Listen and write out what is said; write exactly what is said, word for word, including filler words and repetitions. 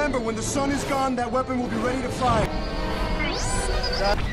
Remember, when the sun is gone, that weapon will be ready to fire. That